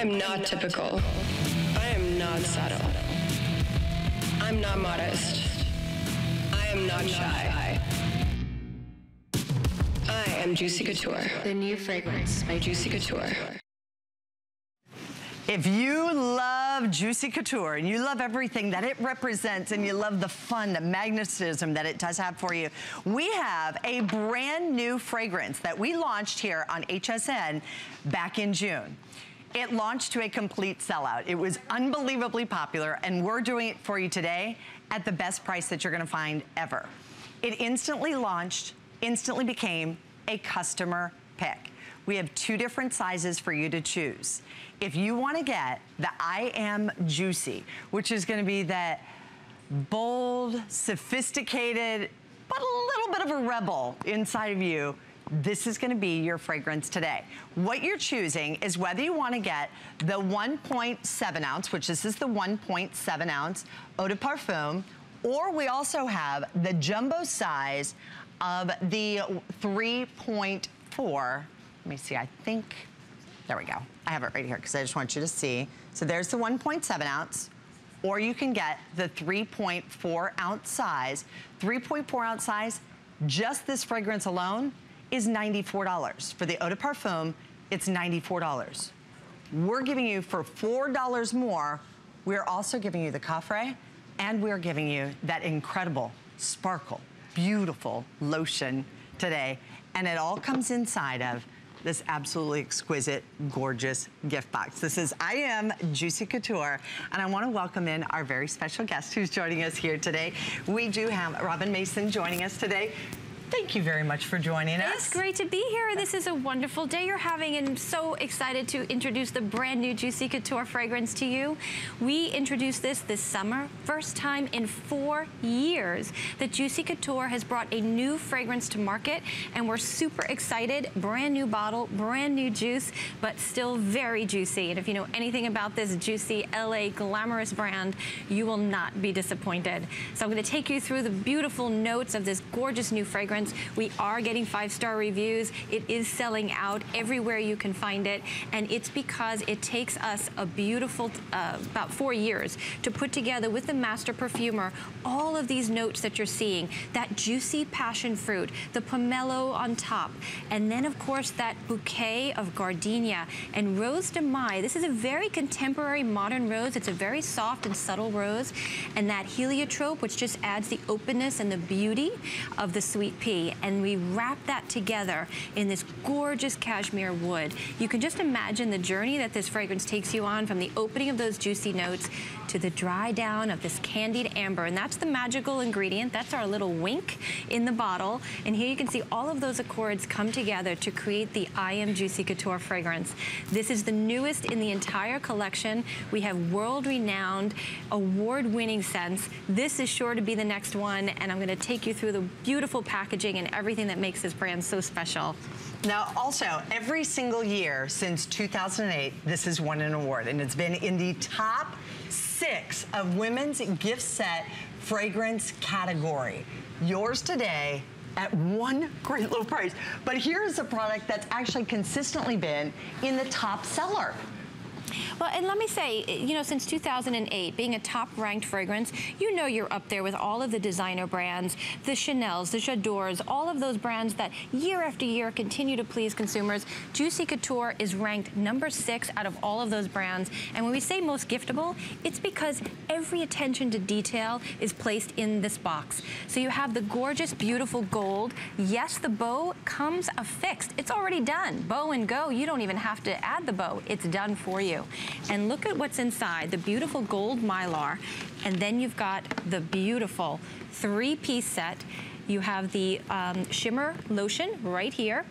am not typical. I am not subtle. I'm not modest. I am not shy. I am Juicy Couture. The new fragrance by Juicy Couture. If you love Juicy Couture and you love everything that it represents and you love the fun, the magnetism that it does have for you, we have a brand new fragrance that we launched here on HSN back in June. It launched to a complete sellout. It was unbelievably popular, and we're doing it for you today at the best price that you're gonna find ever. It instantly launched, instantly became a customer pick. We have two different sizes for you to choose. If you want to get the I Am Juicy, which is going to be that bold, sophisticated, but a little bit of a rebel inside of you, this is going to be your fragrance today. What you're choosing is whether you want to get the 1.7 ounce, which this is the 1.7 ounce Eau de Parfum, or we also have the jumbo size of the 3.4. Let me see, I think, there we go. I have it right here because I just want you to see. So there's the 1.7 ounce, or you can get the 3.4 ounce size. 3.4 ounce size, just this fragrance alone, is $94. For the Eau de Parfum, it's $94. We're giving you, for $4 more, we're also giving you the coffre, and we're giving you that incredible sparkle, beautiful lotion today. And it all comes inside of this absolutely exquisite, gorgeous gift box. This is I Am Juicy Couture, and I want to welcome in our very special guest who's joining us here today. We do have Robin Mason joining us today. Thank you very much for joining us. It's great to be here. This is a wonderful day you're having, and I'm so excited to introduce the brand new Juicy Couture fragrance to you. We introduced this summer, first time in 4 years that Juicy Couture has brought a new fragrance to market, and we're super excited. Brand new bottle, brand new juice, but still very juicy. And if you know anything about this juicy LA glamorous brand, you will not be disappointed. So I'm going to take you through the beautiful notes of this gorgeous new fragrance. We are getting 5-star reviews. It is selling out everywhere you can find it, and it's because it takes us a beautiful about 4 years to put together with the master perfumer all of these notes that you're seeing. That juicy passion fruit, the pomelo on top, and then of course that bouquet of gardenia and rose de mai. This is a very contemporary modern rose. It's a very soft and subtle rose, and that heliotrope, which just adds the openness and the beauty of the sweet pea, and we wrap that together in this gorgeous cashmere wood. You can just imagine the journey that this fragrance takes you on, from the opening of those juicy notes to the dry down of this candied amber, and that's the magical ingredient. That's our little wink in the bottle, and here you can see all of those accords come together to create the I Am Juicy Couture fragrance. This is the newest in the entire collection. We have world-renowned, award-winning scents. This is sure to be the next one, and I'm going to take you through the beautiful packaging and everything that makes this brand so special. Now, also, every single year since 2008, this has won an award, and it's been in the top 6 of women's gift set fragrance category. Yours today at one great low price. But here's a product that's actually consistently been in the top seller. Well, and let me say, you know, since 2008, being a top-ranked fragrance, you know you're up there with all of the designer brands, the Chanels, the J'adores, all of those brands that year after year continue to please consumers. Juicy Couture is ranked number 6 out of all of those brands. And when we say most giftable, it's because every attention to detail is placed in this box. So you have the gorgeous, beautiful gold. Yes, the bow comes affixed. It's already done. Bow and go. You don't even have to add the bow. It's done for you. And look at what's inside, the beautiful gold mylar, and then you've got the beautiful 3-piece set. You have the shimmer lotion right here,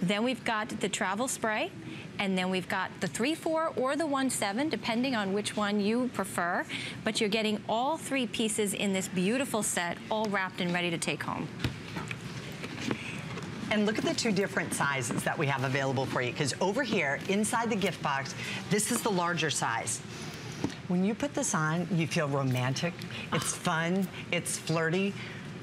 then we've got the travel spray, and then we've got the 3-4 or the 1-7, depending on which one you prefer, but you're getting all 3 pieces in this beautiful set, all wrapped and ready to take home. And look at the two different sizes that we have available for you, because over here, inside the gift box, this is the larger size. When you put this on, you feel romantic, it's fun, it's flirty,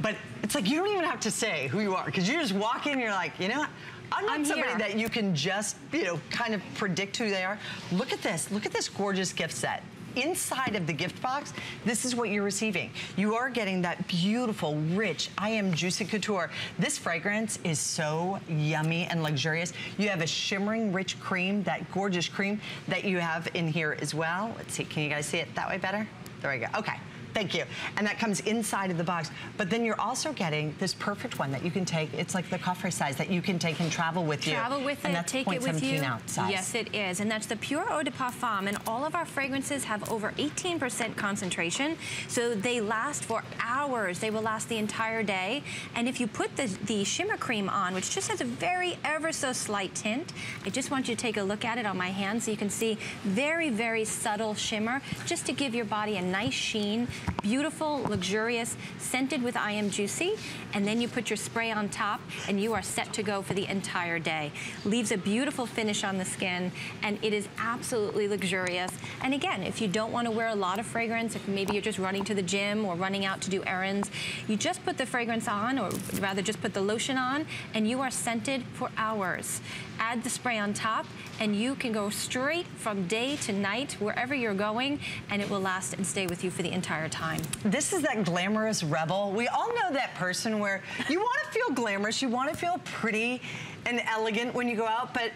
but it's like you don't even have to say who you are, because you just walk in and you're like, you know what? I'm somebody here that you can just, you know, kind of predict who they are. Look at this. Look at this gorgeous gift set. Inside of the gift box, this is what you're receiving. You are getting that beautiful, rich, I Am Juicy Couture. This fragrance is so yummy and luxurious. You have a shimmering, rich cream, that gorgeous cream that you have in here as well. Let's see, can you guys see it that way better? There we go, okay. Thank you. And that comes inside of the box. But then you're also getting this perfect one that you can take. It's like the coffee size that you can take and travel with you. Travel with it, take it with you. And that's 0.17 ounce size. Yes, it is. And that's the pure Eau de Parfum. And all of our fragrances have over 18% concentration. So they last for hours. They will last the entire day. And if you put the shimmer cream on, which just has a very ever so slight tint, I just want you to take a look at it on my hand so you can see very, very subtle shimmer just to give your body a nice sheen. Beautiful, luxurious, scented with I Am Juicy, and then you put your spray on top and you are set to go for the entire day. Leaves a beautiful finish on the skin and it is absolutely luxurious. And again, if you don't want to wear a lot of fragrance, if maybe you're just running to the gym or running out to do errands, you just put the fragrance on, or rather just put the lotion on, and you are scented for hours. Add the spray on top and you can go straight from day to night wherever you're going, and it will last and stay with you for the entire time. This is that glamorous rebel. We all know that person where you want to feel glamorous, you want to feel pretty and elegant when you go out, but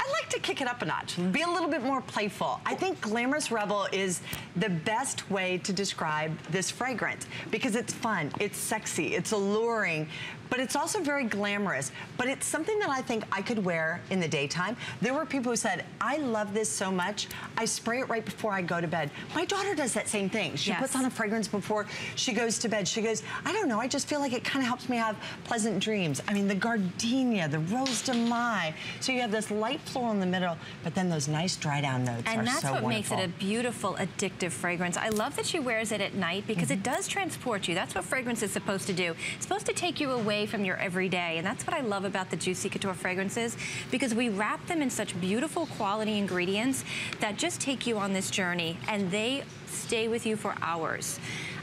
I like to kick it up a notch, be a little bit more playful. I think Glamorous Rebel is the best way to describe this fragrance because it's fun, it's sexy, it's alluring, but it's also very glamorous. But it's something that I think I could wear in the daytime. There were people who said, I love this so much, I spray it right before I go to bed. My daughter does that same thing. She puts on a fragrance before she goes to bed. She goes, I don't know, I just feel like it kind of helps me have pleasant dreams. I mean, the gardenia, the rose de mai. So you have this light floral in the middle, but then those nice dry down notes are so wonderful. And that's what makes it a beautiful, addictive fragrance. I love that she wears it at night because it does transport you. That's what fragrance is supposed to do. It's supposed to take you away from your everyday, and that's what I love about the Juicy Couture fragrances, because we wrap them in such beautiful quality ingredients that just take you on this journey, and they stay with you for hours.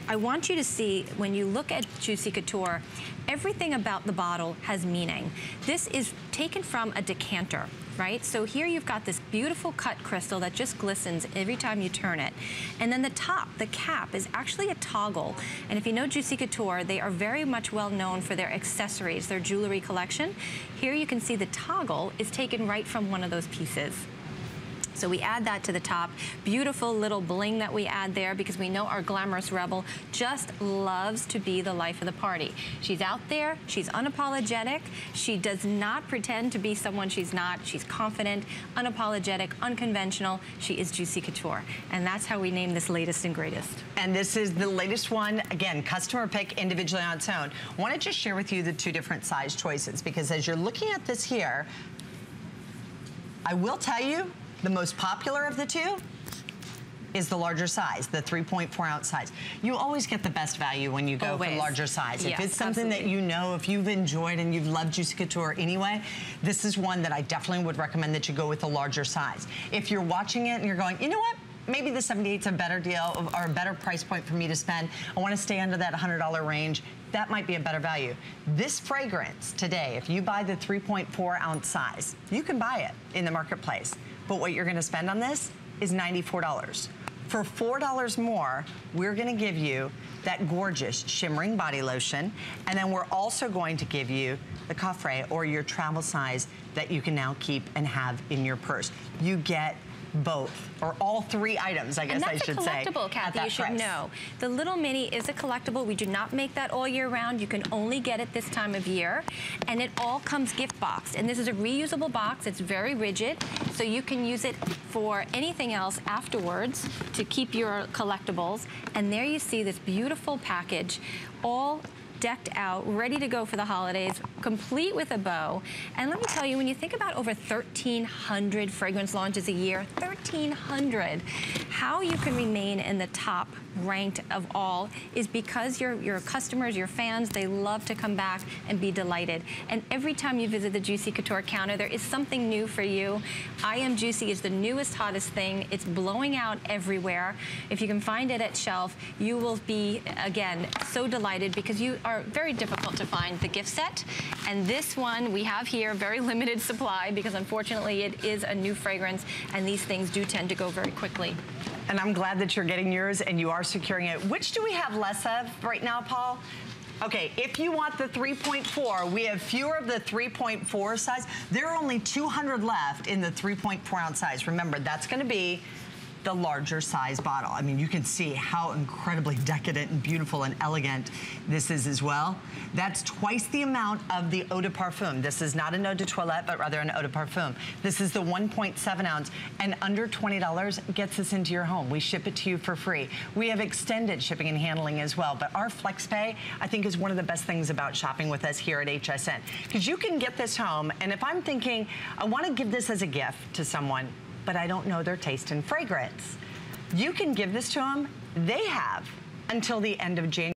I want you to see, when you look at Juicy Couture, everything about the bottle has meaning. This is taken from a decanter, right? So here you've got this beautiful cut crystal that just glistens every time you turn it. And then the top, the cap, is actually a toggle. And if you know Juicy Couture, they are very much well known for their accessories, their jewelry collection. Here you can see the toggle is taken right from one of those pieces. So we add that to the top. Beautiful little bling that we add there, because we know our glamorous rebel just loves to be the life of the party. She's out there, she's unapologetic, she does not pretend to be someone she's not. She's confident, unapologetic, unconventional. She is Juicy Couture. And that's how we name this latest and greatest. And this is the latest one, again, customer pick individually on its own. I want to just share with you the two different size choices, because as you're looking at this here, I will tell you, the most popular of the two is the larger size, the 3.4 ounce size. You always get the best value when you go for larger size. Yes, if it's something that you know, if you've enjoyed and you've loved Juicy Couture anyway, this is one that I definitely would recommend that you go with a larger size. If you're watching it and you're going, you know what? Maybe the 78's a better deal or a better price point for me to spend. I want to stay under that $100 range. That might be a better value. This fragrance today, if you buy the 3.4 ounce size, you can buy it in the marketplace. But what you're going to spend on this is $94. For $4 more, we're going to give you that gorgeous shimmering body lotion, and then we're also going to give you the coffret, or your travel size, that you can now keep and have in your purse. You get both, or all three items, I guess I should say. And that's a collectible, Kathy, you should know. The Little Mini is a collectible. We do not make that all year round. You can only get it this time of year. And it all comes gift boxed. And this is a reusable box. It's very rigid. So you can use it for anything else afterwards to keep your collectibles. And there you see this beautiful package, all decked out, ready to go for the holidays, complete with a bow. And let me tell you, when you think about over 1,300 fragrance launches a year, 1,300, how you can remain in the top ranked of all is because your customers, your fans, they love to come back and be delighted. And every time you visit the Juicy Couture counter, there is something new for you. I Am Juicy is the newest, hottest thing. It's blowing out everywhere. If you can find it at shelf, you will be, again, so delighted because you are very difficult to find the gift set. And this one we have here, very limited supply because unfortunately it is a new fragrance and these things do tend to go very quickly. And I'm glad that you're getting yours and you are securing it. Which do we have less of right now, Paul? Okay, if you want the 3.4, we have fewer of the 3.4 size. There are only 200 left in the 3.4 ounce size. Remember, that's gonna be the larger size bottle. I mean, you can see how incredibly decadent and beautiful and elegant this is as well. That's twice the amount of the Eau de Parfum. This is not an Eau de Toilette, but rather an Eau de Parfum. This is the 1.7 ounce, and under $20 gets this into your home. We ship it to you for free. We have extended shipping and handling as well, but our FlexPay, I think, is one of the best things about shopping with us here at HSN, because you can get this home, and if I'm thinking, I want to give this as a gift to someone, but I don't know their taste in fragrance. You can give this to them. They have until the end of January.